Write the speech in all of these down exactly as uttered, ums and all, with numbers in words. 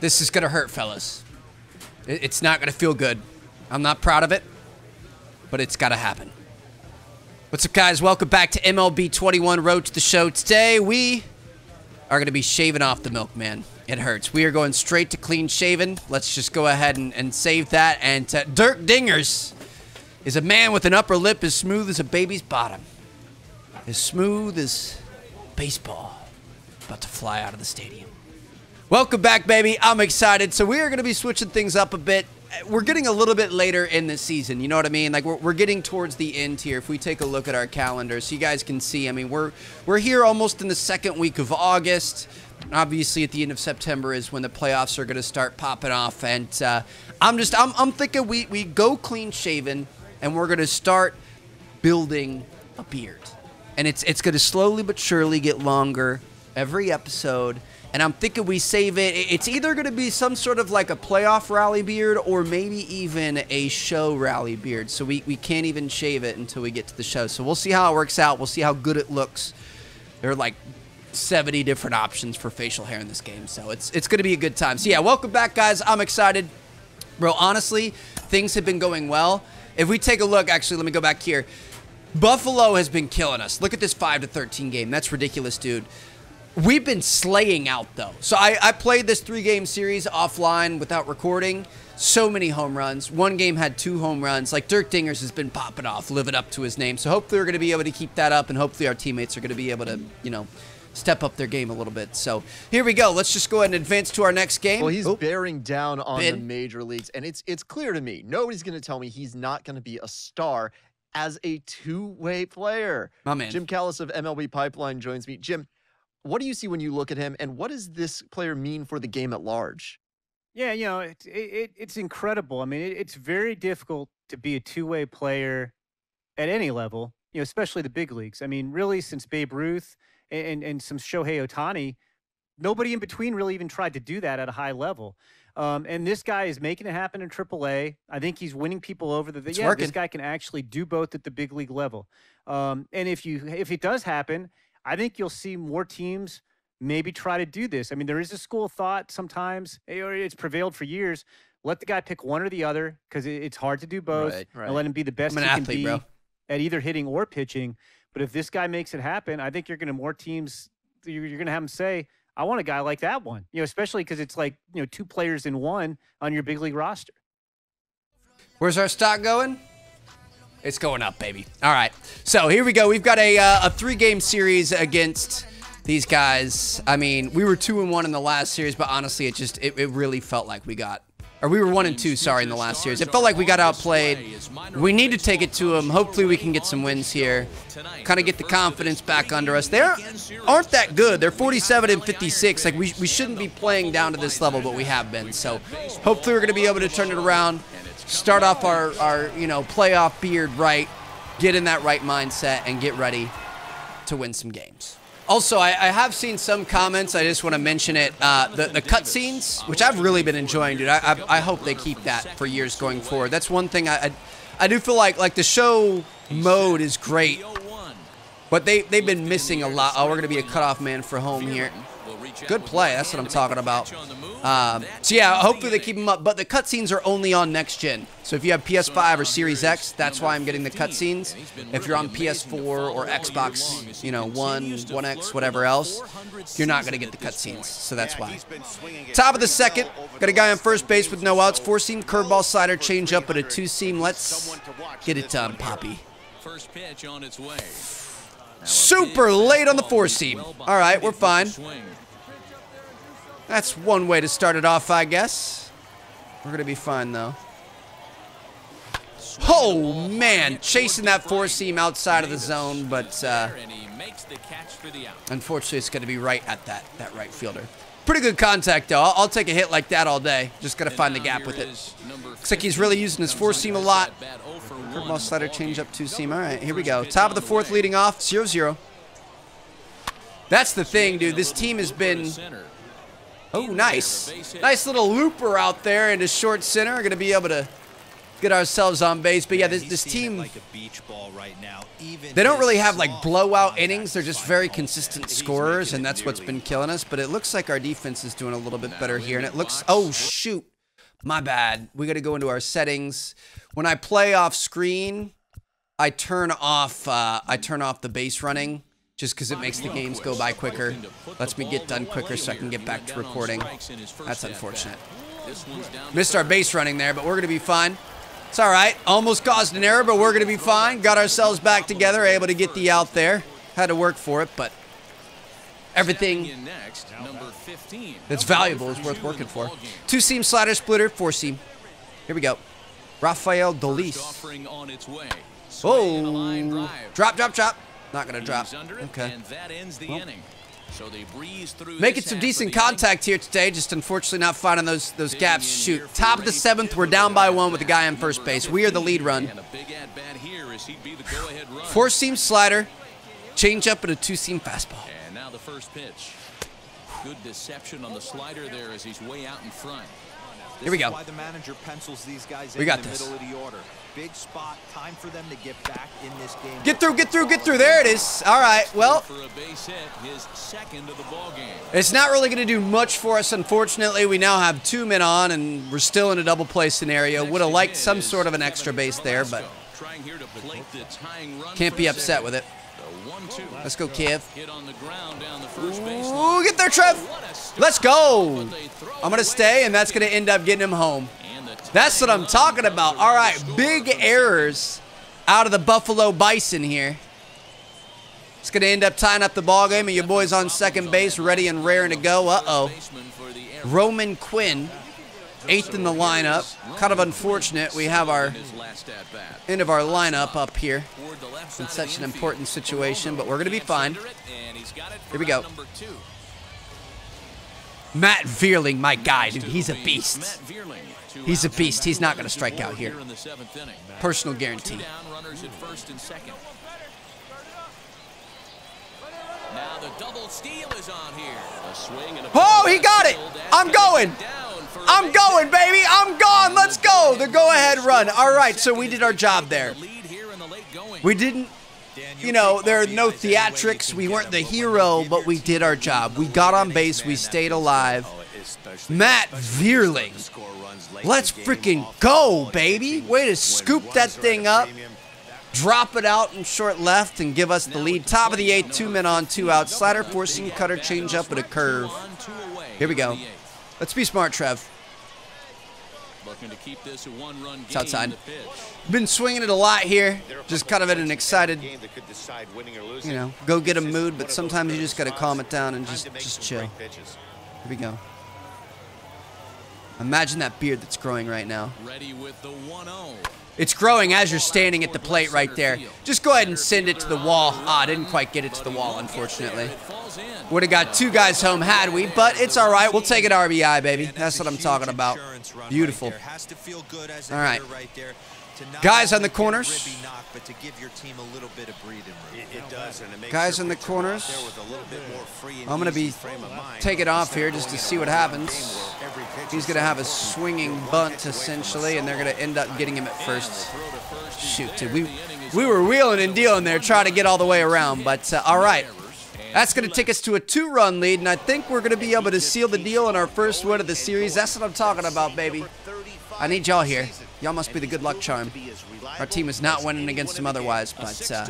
This is going to hurt, fellas. It's not going to feel good. I'm not proud of it, but it's got to happen. What's up, guys? Welcome back to M L B twenty-one Road to the Show. Today, we are going to be shaving off the milk, man. It hurts. We are going straight to clean shaven. Let's just go ahead and, and save that. And Dirk Dingers is a man with an upper lip as smooth as a baby's bottom. As smooth as baseball. About to fly out of the stadium. Welcome back, baby. I'm excited. So we are going to be switching things up a bit. We're getting a little bit later in the season. You know what I mean? Like, we're, we're getting towards the end here. If we take a look at our calendar, so you guys can see, I mean, we're, we're here almost in the second week of August. Obviously, at the end of September is when the playoffs are going to start popping off. And uh, I'm just, I'm, I'm thinking we, we go clean shaven, and we're going to start building a beard. And it's, it's going to slowly but surely get longer every episode. And I'm thinking we save it. It's either going to be some sort of like a playoff rally beard or maybe even a show rally beard. So we, we can't even shave it until we get to the show. So we'll see how it works out. We'll see how good it looks. There are like seventy different options for facial hair in this game. So it's, it's going to be a good time. So yeah, welcome back, guys. I'm excited. Bro, honestly, things have been going well. If we take a look, actually, let me go back here. Buffalo has been killing us. Look at this five to thirteen game. That's ridiculous, dude. We've been slaying out, though. So I, I played this three-game series offline without recording. So many home runs. One game had two home runs. Like, Dirk Dingers has been popping off, living up to his name. So hopefully we're going to be able to keep that up, and hopefully our teammates are going to be able to, you know, step up their game a little bit. So here we go. Let's just go ahead and advance to our next game. Well, he's oh. bearing down on Bid. the major leagues, and it's, it's clear to me. Nobody's going to tell me he's not going to be a star as a two-way player. My man. Jim Callis of M L B Pipeline joins me. Jim, what do you see when you look at him, and what does this player mean for the game at large? Yeah, you know, it, it, it's incredible. I mean, it, it's very difficult to be a two-way player at any level, you know, especially the big leagues. I mean, really, since Babe Ruth and, and, and some Shohei Ohtani, nobody in between really even tried to do that at a high level. Um, and this guy is making it happen in triple A. I think he's winning people over. The, yeah, working. This guy can actually do both at the big league level. Um, and if, you, if it does happen, I think you'll see more teams maybe try to do this. I mean, there is a school of thought sometimes, or it's prevailed for years, let the guy pick one or the other because it's hard to do both, right, right. and let him be the best he athlete, can be bro. at either hitting or pitching. But if this guy makes it happen, I think you're going to more teams, you're, you're going to have them say, I want a guy like that one, you know, especially because it's like, you know, two players in one on your big league roster. Where's our stock going? It's going up, baby. All right. So here we go. We've got a, uh, a three-game series against these guys. I mean, we were two and one in the last series, but honestly, it just it, it really felt like we got, or we were one and two, sorry, in the last series. It felt like we got outplayed. We need to take it to them. Hopefully, we can get some wins here. Kind of get the confidence back under us. They aren't that good. They're forty-seven and fifty-six. Like, we, we shouldn't be playing down to this level, but we have been. So hopefully, we're going to be able to turn it around. Start off our, our, you know, playoff beard right, get in that right mindset, and get ready to win some games. Also, I, I have seen some comments. I just want to mention it. Uh, the the cutscenes, which I've really been enjoying, dude. I, I I hope they keep that for years going forward. That's one thing I I, I do feel like like the show mode is great, but they they've been missing a lot. Oh, we're gonna be a cutoff man for home here. Good play. That's what I'm talking about. Um, so, yeah, hopefully they keep them up. But the cutscenes are only on next-gen. So if you have P S five or Series X, that's why I'm getting the cutscenes. If you're on P S four or Xbox, you know, one, one X, whatever else, you're not going to get the cutscenes. So that's why. Top of the second. Got a guy on first base with no outs. Four-seam curveball slider change-up at a two-seam. Let's get it done, Poppy. First pitch on its way. Super late on the four-seam. All right, we're fine. That's one way to start it off, I guess. We're going to be fine, though. Oh, man. Chasing that four-seam outside of the zone, but uh, unfortunately, it's going to be right at that, that right fielder. Pretty good contact, though. I'll, I'll take a hit like that all day. Just got to find the gap with it. Looks like he's really using his four-seam a lot. Curveball slider change up two-seam. All right, here we go. Top of the fourth leading off, zero zero. That's the thing, dude. This team has been... Oh, nice. Nice little looper out there in the short center. Going to be able to get ourselves on base. But yeah, this, this team, like a beach ball right now. Even they don't really have like blowout innings. They're just very consistent scorers, and that's what's been killing us. But it looks like our defense is doing a little bit better here. And it looks, oh shoot, my bad. We got to go into our settings. When I play off screen, I turn off, uh, I turn off the base running, just because it makes the games go by quicker. Lets me get done quicker so I can get back to recording. That's unfortunate. Missed our base running there, but we're going to be fine. It's all right. Almost caused an error, but we're going to be fine. Got ourselves back together, able to get the out there. Had to work for it, but everything that's valuable is worth working for. Two-seam slider splitter, four-seam. Here we go. Rafael Dolis. Oh, drop, drop, drop. Not going to drop. Okay. Well, making some decent contact here today. Just unfortunately not finding those those gaps. Shoot. Top of the seventh. We're down by one with the guy on first base. We are the lead run. Four-seam slider. Change up and a two-seam fastball. And now the first pitch. Good deception on the slider there as he's way out in front. Here we go. Why the manager pencils these guys in the middle of the order. Big spot, time for them to get back in this game. Get through, get through, get through. There it is. All right. Well, it's not really going to do much for us. Unfortunately, we now have two men on, and we're still in a double play scenario. Would have liked some sort of an extra base there, but can't be upset with it. Let's go, Kev. Ooh, get there, Trev. Let's go. I'm going to stay, and that's going to end up getting him home. That's what I'm talking about. All right, big errors out of the Buffalo Bison here. It's going to end up tying up the ball game, and your boy's on second base, ready and raring to go. Uh-oh. Roman Quinn, eighth in the lineup. Kind of unfortunate. We have our end of our lineup up here in such an important situation, but we're going to be fine. Here we go. Matt Vierling, my guy, dude. He's a beast. He's a beast. He's not going to strike out here. Personal guarantee. Oh, he got it. I'm going. I'm going, baby. I'm gone. Let's go. The go-ahead run. All right, so we did our job there. We didn't, you know, there are no theatrics. We weren't the hero, but we did our job. We got on base. We stayed alive. Matt Vierling. Let's freaking go, baby. Way to scoop that thing up. Drop it out in short left and give us the lead. Top of the eighth, two men on, two out. Slider, four-seam cutter, change up with a curve. Here we go. Let's be smart, Trev. It's outside. Been swinging it a lot here. Just kind of in an excited, you know, go get a mood. But sometimes you just got to calm it down and just, just chill. Here we go. Imagine that beard that's growing right now. It's growing as you're standing at the plate right there. Just go ahead and send it to the wall. Ah, didn't quite get it to the wall, unfortunately. Would have got two guys home had we, but it's all right. We'll take an R B I, baby. That's what I'm talking about. Beautiful. All right. Guys on the corners. Guys on the corners. I'm going to be taking off here just to see what happens. He's going to have a swinging bunt, essentially, and they're going to end up getting him at first. Shoot, dude. We, we were wheeling and dealing there, trying to get all the way around, but uh, all right. That's going to take us to a two-run lead, and I think we're going to be able to seal the deal in our first win of the series. That's what I'm talking about, baby. I need y'all here. Y'all must be the good luck charm. Our team is not winning against them otherwise, but uh,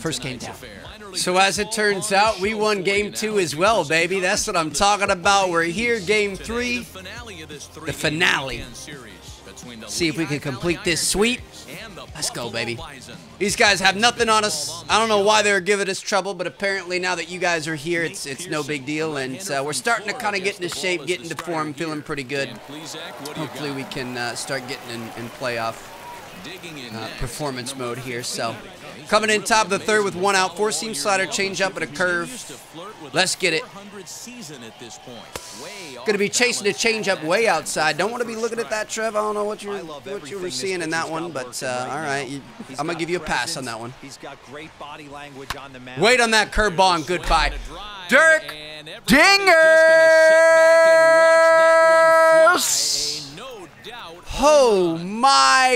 first game down. So as it turns out, we won game two as well, baby. That's what I'm talking about. We're here, game three, the finale. See if we can complete this sweep. Let's go, baby. These guys have nothing on us. I don't know why they're giving us trouble, but apparently now that you guys are here, it's it's no big deal, and uh, we're starting to kind of get into shape, get into form, feeling pretty good. Hopefully we can uh, start getting in, in playoff uh, performance mode here. So coming in top of the third with one out, four-seam slider, change up, and a curve. Let's get it. Going to be chasing a change up way outside. Don't want to be looking at that, Trev. I don't know what you what you were seeing in that one, but uh, all right, you, I'm gonna give you a pass on that one. Wait on that curveball and goodbye, Dirk Dingers. Oh my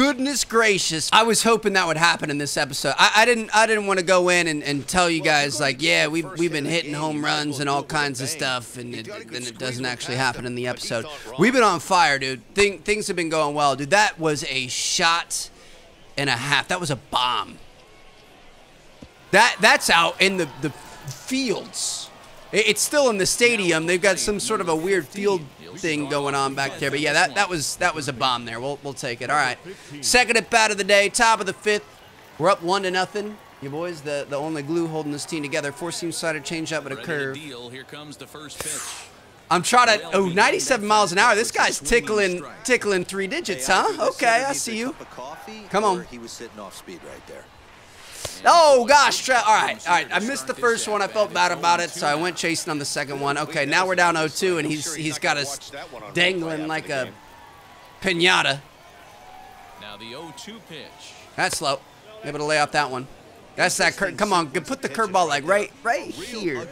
goodness gracious. I was hoping that would happen in this episode. I, I didn't I didn't want to go in and, and tell you guys, like, yeah, we've, we've been hitting home runs and all kinds of stuff, and then it, it doesn't actually happen in the episode. We've been on fire, dude. Thing, things have been going well, dude. That was a shot and a half. That was a bomb. That That's out in the, the fields. It, it's still in the stadium. They've got some sort of a weird field thing going on back there, but yeah, that that was that was a bomb there. We'll we'll take it. All right, second at bat of the day, top of the fifth. We're up one to nothing. You boys, the the only glue holding this team together. Four seam slider, change up with a curve. Here comes the first pitch. I'm trying to. Oh, ninety-seven miles an hour. This guy's tickling tickling three digits, huh? Okay, I see you. Come on. He was sitting off speed right there. Oh gosh, all right, all right. I missed the first one. I felt bad about it, so I went chasing on the second one. Okay, now we're down oh two, and he's he's got us dangling like a piñata. Now the oh two pitch. That's slow. Able to lay off that one. That's that curve. Come on, put the curveball like right right here.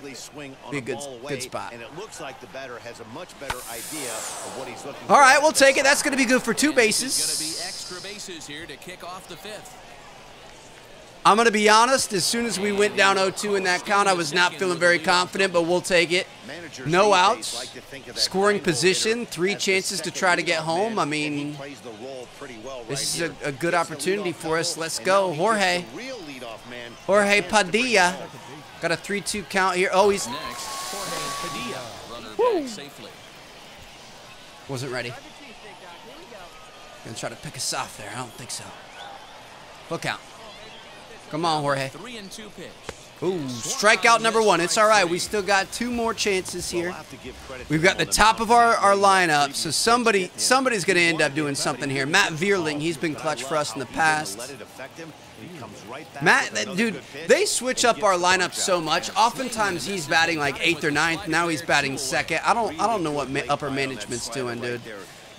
Be a good good spot. And it looks like the batter has a much better idea of what he's looking for. All right, we'll take it. That's going to be good for two bases. Going to be extra bases here to kick off the fifth. I'm going to be honest, as soon as we went down oh two in that count, I was not feeling very confident, but we'll take it. No outs, scoring position, three chances to try to get home. I mean, this is a, a good opportunity for us. Let's go. Jorge. Jorge Padilla. Got a three two count here. Oh, he's... Woo. Wasn't ready. Going to try to pick us off there. I don't think so. Look out. Come on, Jorge. Three and two pitch. Ooh, strikeout number one. It's all right. We still got two more chances here. We've got the top of our, our lineup, so somebody somebody's going to end up doing something here. Matt Vierling, he's been clutch for us in the past. Matt, dude, they switch up our lineup so much. Oftentimes he's batting like eighth or ninth. Now he's batting second. I don't I don't know what ma upper management's doing, dude.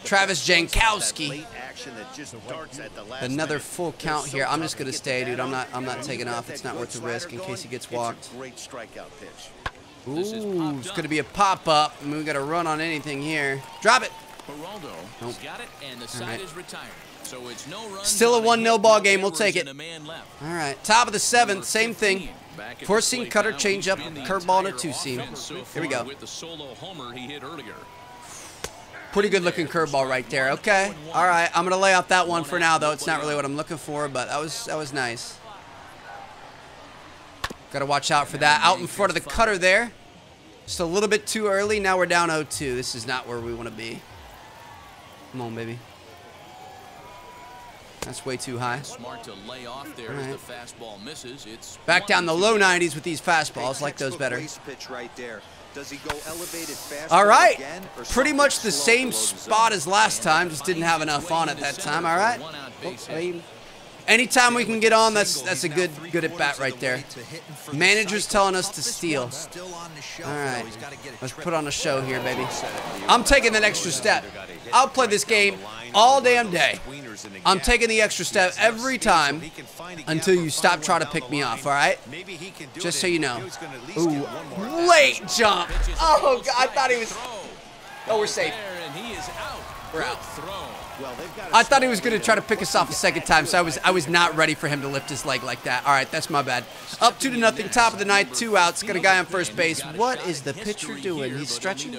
Travis Jankowski. Another full count here. I'm just gonna stay, dude. I'm not. I'm not taking off. It's not worth the risk in case he gets walked. Ooh, it's gonna be a pop up. I mean, we got to run on anything here. Drop it. Nope. All right. Still a one nil ball game. We'll take it. All right. Top of the seventh. Same thing. Four seam cutter, change up, curveball to two seam. Here we go. Pretty good looking curveball right there. Okay. All right. I'm going to lay off that one for now, though. It's not really what I'm looking for, but that was that was nice. Got to watch out for that. Out in front of the cutter there. Just a little bit too early. Now we're down oh two. This is not where we want to be. Come on, baby. That's way too high. Smart to lay off there as the fastball misses. It's back down the low nineties with these fastballs. Like those better. Pitch right there. Does he go elevated fast? All right, pretty much the same spot as last time, just didn't have enough on at that time. All right, oh, anytime we can get on, that's that's a good good at bat right there. Manager's telling us to steal. All right, let's put on a show here, baby. I'm taking that extra step. I'll play this game all damn day. I'm taking the extra step every time until you stop trying to pick me off, all right? Just so you know. Ooh, late jump. Oh, God, I thought he was... Oh, we're safe. We're out. I thought he was going to try to pick us off a second time, so I was I was not ready for him to lift his leg like that. All right, that's my bad. Up two to nothing, top of the ninth, two outs. Got a guy on first base. What is the pitcher doing? He's stretching.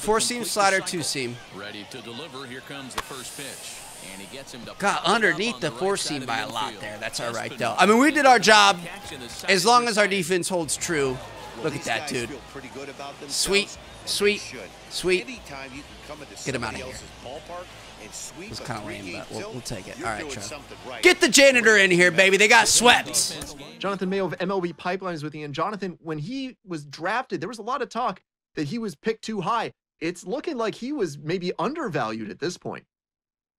Four-seam slider, two-seam. Ready to deliver. Here comes the first pitch. Got underneath the four seam by a lot there. That's all right, though. I mean, we did our job. As long as our defense holds true. Look at that, dude. Sweet, sweet, sweet. Get him out of here. It was kind of lame, but we'll, we'll take it. All right, Trev. Get the janitor in here, baby. They got swept. Jonathan Mayo of M L B Pipeline is with you. And Jonathan, when he was drafted, there was a lot of talk that he was picked too high. It's looking like he was maybe undervalued at this point.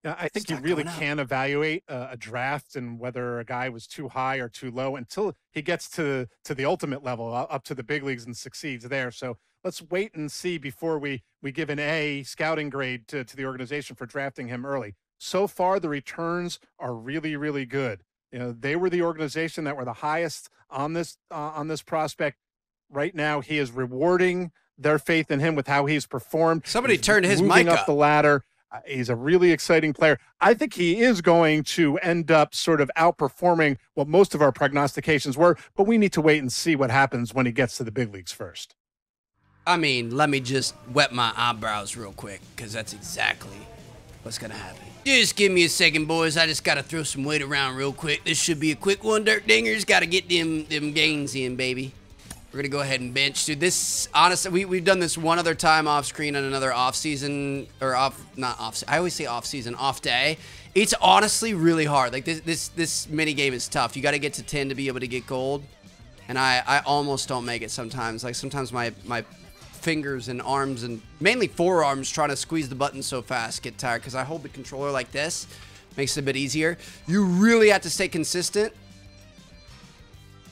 I think you really can evaluate uh, a draft and whether a guy was too high or too low until he gets to to the ultimate level, uh, up to the big leagues and succeeds there. So let's wait and see before we, we give an A scouting grade to, to the organization for drafting him early. So far, the returns are really, really good. You know, they were the organization that were the highest on this uh, on this prospect. Right now, he is rewarding their faith in him with how he's performed. Somebody he's turned his mic up. Moving up the ladder. He's a really exciting player. I think he is going to end up sort of outperforming what most of our prognostications were, but we need to wait and see what happens when he gets to the big leagues first. I mean, let me just wet my eyebrows real quick, because that's exactly what's going to happen. Just give me a second, boys. I just got to throw some weight around real quick. This should be a quick one. Dirk Dingers got to get them, them gains in, baby. We're going to go ahead and bench. Dude, this, honestly, we, we've done this one other time off screen on another off season, or off, not off, I always say off season, off day. It's honestly really hard. Like, this this, this mini game is tough. You got to get to ten to be able to get gold. And I, I almost don't make it sometimes. Like, sometimes my, my fingers and arms, and mainly forearms, trying to squeeze the button so fast get tired, because I hold the controller like this. Makes it a bit easier. You really have to stay consistent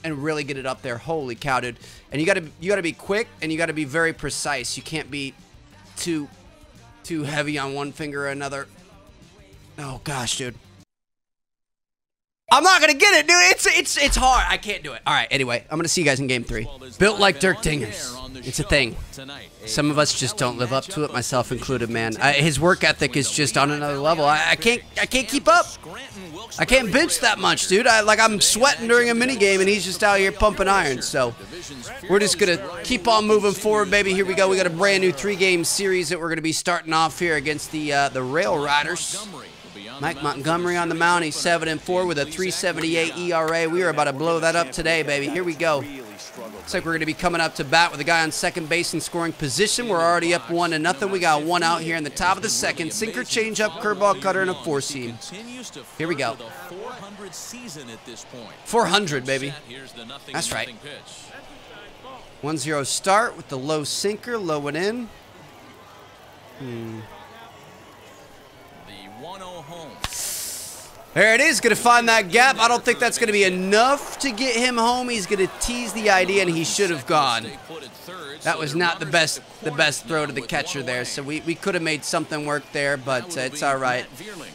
and really get it up there. Holy cow, dude. And you gotta you gotta be quick, and you gotta be very precise. You can't be too too heavy on one finger or another. Oh gosh, dude, I'm not gonna get it, dude. It's it's it's hard. I can't do it. All right, anyway, I'm gonna see you guys in game three. Built like Dirk Dingers. It's a thing. Some of us just don't live up to it, myself included, man. I, his work ethic is just on another level. I, I can't I can't keep up. I can't bench that much, dude. I like I'm sweating during a mini game, and he's just out here pumping iron. So we're just gonna keep on moving forward, baby. Here we go. We got a brand new three-game series that we're gonna be starting off here against the uh, the Rail Riders. Mike Montgomery on the mound. He's seven and four with a three seventy-eight E R A. We are about to blow that up today, baby. Here we go. Looks like we're going to be coming up to bat with a guy on second base in scoring position. We're already up one to nothing. We got one out here in the top of the second. Sinker, change up, curveball, cutter, and a four seam. Here we go. four hundred, baby. That's right. one zero start with the low sinker, low and in. Hmm. There it is, gonna find that gap. I don't think that's gonna be enough to get him home. He's gonna tease the idea, and he should have gone. That was not the best the best throw to the catcher there, so we, we could have made something work there, but uh, it's all right.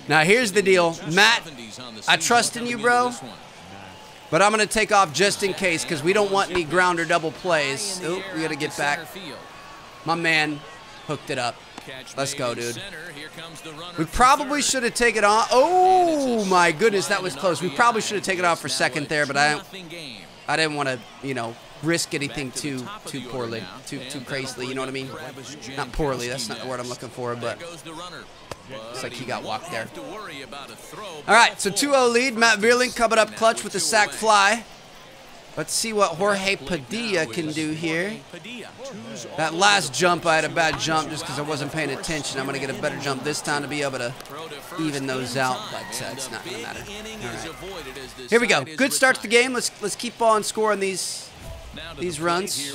Now here's the deal, Matt, I trust in you, bro, but I'm gonna take off just in case, because we don't want any ground or double plays. Oh, we gotta get back. My man hooked it up. Let's go, dude. We probably should have taken off. Oh my goodness, that was close. We probably should have taken off for second there, but I, I didn't want to, you know, risk anything too, too poorly, too, too crazily. You know what I mean? Not poorly. That's not the word I'm looking for, but it's like he got walked there. All right, so two oh lead. Matt Vierling coming up clutch with a sac fly. Let's see what Jorge Padilla can do here. That last jump, I had a bad jump just because I wasn't paying attention. I'm going to get a better jump this time to be able to even those out, but uh, it's not going to matter. All right. Here we go. Good start to the game. Let's let's keep on scoring these these runs.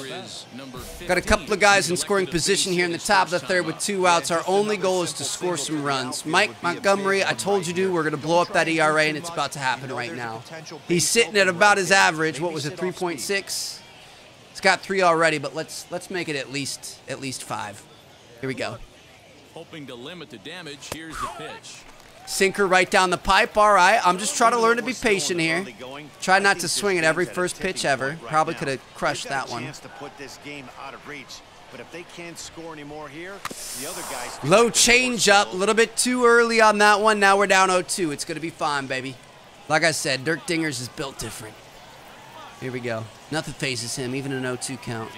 Got a couple of guys in scoring position here in the top of the third with two outs. Our only goal is to score some runs. Mike Montgomery, I told you, dude, we're going to blow up that E R A, and it's about to happen right now. He's sitting at about his average. What was it, three point six? It's got three already, but let's let's make it at least at least five. Here we go. Hoping to limit the damage. Here's the pitch. Sinker right down the pipe. All right, I'm just trying to learn to be patient here. Try not to swing at every first pitch ever. Probably could have crushed that one. Low change up, a little bit too early on that one. Now we're down oh two. It's going to be fine, baby. Like I said, Dirk Dingers is built different. Here we go. Nothing phases him, even an oh two count.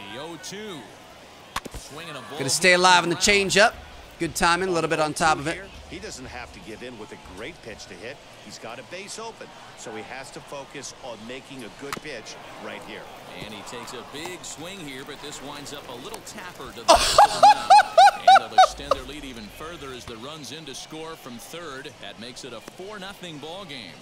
Going to stay alive in the change up. Good timing, a little bit on top of it. He doesn't have to give in with a great pitch to hit. He's got a base open, so he has to focus on making a good pitch right here. And he takes a big swing here, but this winds up a little tapper to the mound. And they'll extend their lead even further as the runs in to score from third. That makes it a four nothing ball game.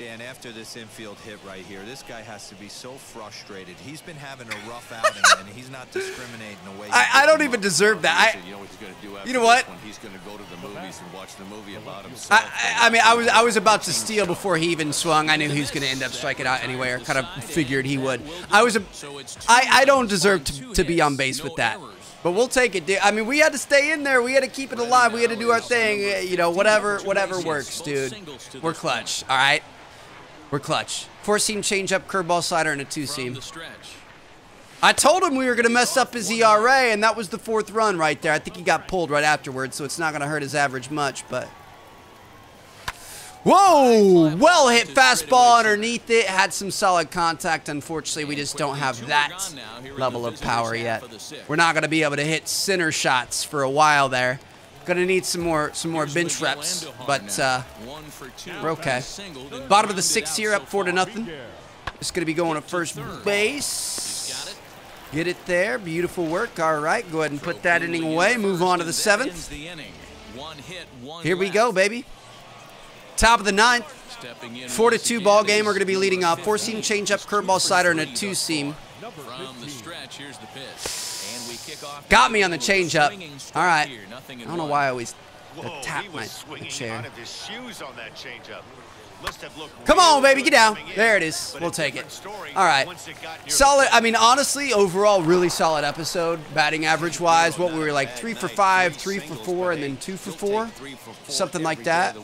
Dan, after this infield hit right here, this guy has to be so frustrated. He's been having a rough outing, and he's not discriminating away. I, I don't even deserve that. I, you know what he's going to do after this one? He's going to go to the movies and watch the movie about himself. I, I mean, I was I was about to steal before he even swung. I knew he was going to end up striking out anyway, or kind of figured he would. I was a, I, I don't deserve to, to be on base with that. But we'll take it, dude. I mean, we had to stay in there. We had to keep it alive. We had to do our thing. You know, whatever whatever works, dude. We're clutch, all right? We're clutch. Four seam, change up, curveball, slider, and a two seam. I told him we were going to mess up his E R A, and that was the fourth run right there. I think he got pulled right afterwards, so it's not going to hurt his average much, but... Whoa! Well hit fastball underneath it. Had some solid contact. Unfortunately, we just don't have that level of power yet. We're not going to be able to hit center shots for a while there. Gonna need some more some more bench reps, but uh, we're okay. Bottom of the sixth here, up four to nothing. Just gonna be going to first base. Get it there. Beautiful work. All right, go ahead and put that inning away. Move on to the seventh. Here we go, baby. Top of the ninth, four to two ball game. We're going to be leading off. Four seam change up, curveball slider, and a two seam. Got me on the change up. All right. I don't know why I always tap my chair. Come on, baby, get down. There it is. We'll take it. All right. Solid. I mean, honestly, overall, really solid episode. Batting average-wise, what we were like, three for five, three for four, and then two for four, something like that.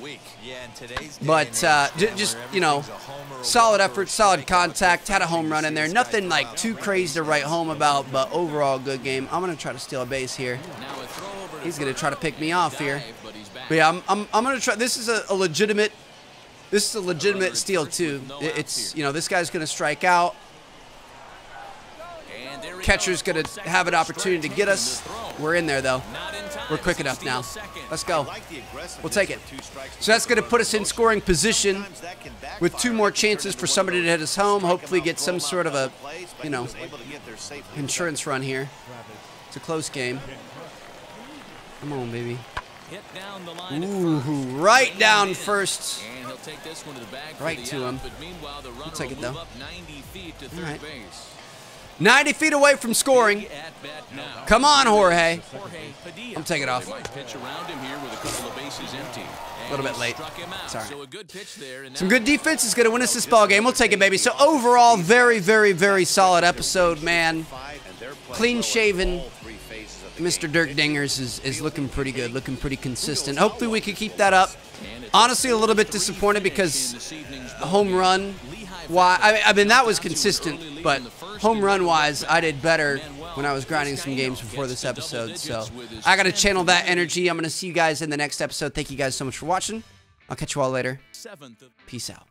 But uh, just, you know, solid effort, solid contact. Had a home run in there. Nothing like too crazy to write home about, but overall, good game. I'm gonna try to steal a base here. He's gonna try to pick me off here. But yeah, I'm, I'm, I'm gonna try. This is a, a legitimate. This is a legitimate steal, too. It's, you know, this guy's going to strike out. Catcher's going to have an opportunity to get us. We're in there, though. We're quick enough now. Let's go. We'll take it. So that's going to put us in scoring position with two more chances for somebody to hit us home. Hopefully get some sort of a, you know, insurance run here. It's a close game. Come on, baby. Ooh, right down first. Take this one to the bag, right to him. We'll take it, though. ninety feet away from scoring. Come on, Jorge. I'm taking it off. A little bit late. Sorry. Some good defense is going to win us this ball game. We'll take it, baby. So overall, very, very, very solid episode, man. Clean-shaven. Mister Dirk Dingers is, is looking pretty good, looking pretty consistent. Hopefully we can keep that up. Honestly, a little bit disappointed because home run, why, I, I mean, that was consistent, but home run-wise, I did better when I was grinding some games before this episode. So I got to channel that energy. I'm going to see you guys in the next episode. Thank you guys so much for watching. I'll catch you all later. Peace out.